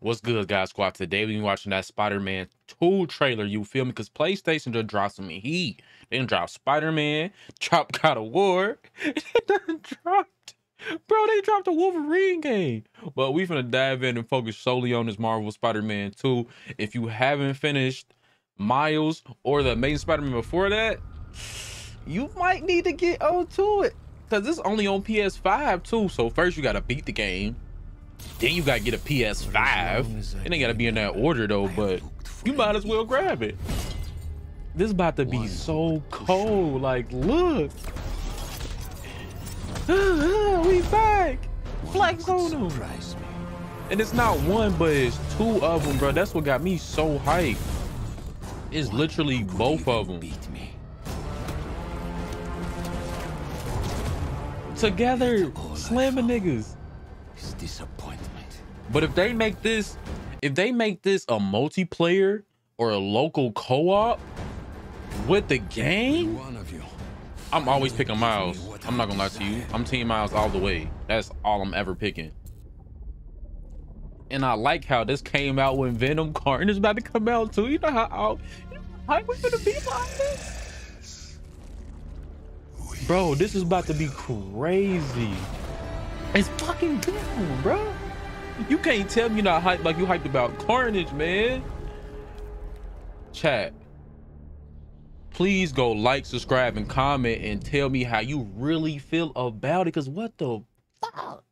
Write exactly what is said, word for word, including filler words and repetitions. What's good, guys? Squad, today we been watching that Spider-Man two trailer, you feel me? Because PlayStation just dropped some heat. They didn't drop Spider-Man, dropped God of War, they dropped, bro, they dropped the Wolverine game. But we finna dive in and focus solely on this Marvel Spider-Man two. If you haven't finished Miles or the Amazing Spider-Man before that, you might need to get on to it, because it's only on P S five too. So first you gotta beat the game. Then you gotta get a P S five. It ain't gotta be in that order though, but you might as well grab it. This is about to be so cold. Like, look. We back. Flex on them. And it's not one, but it's two of them, bro. That's what got me so hyped. It's literally both of them together, slamming niggas. Disappointment. But if they make this, if they make this a multiplayer or a local co-op with the game, one of you. I'm always picking Miles. I'm not gonna lie to you. I'm Team Miles all the way. That's all I'm ever picking. And I like how this came out when Venom, Carnage is about to come out too. You know how I'll, you know how we're gonna be like this, bro. This is about to be crazy. It's fucking down, bro. You can't tell me you're not hyped like you hyped about Carnage, man. Chat, please go like, subscribe, and comment and tell me how you really feel about it, because what the fuck?